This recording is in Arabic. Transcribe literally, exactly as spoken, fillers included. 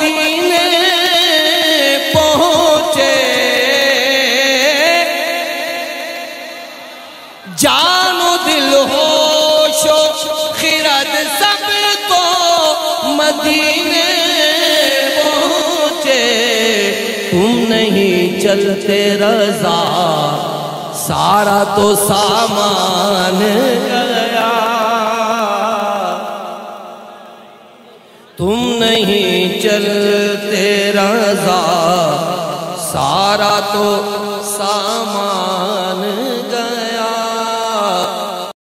مدینے پہنچے جان و دل ہوش و خرد سب تو مدینے پہنچے تم نہیں چلتے رضا سارا تو سامان گیا تم نہیں چلتے رضا سارا تو سامان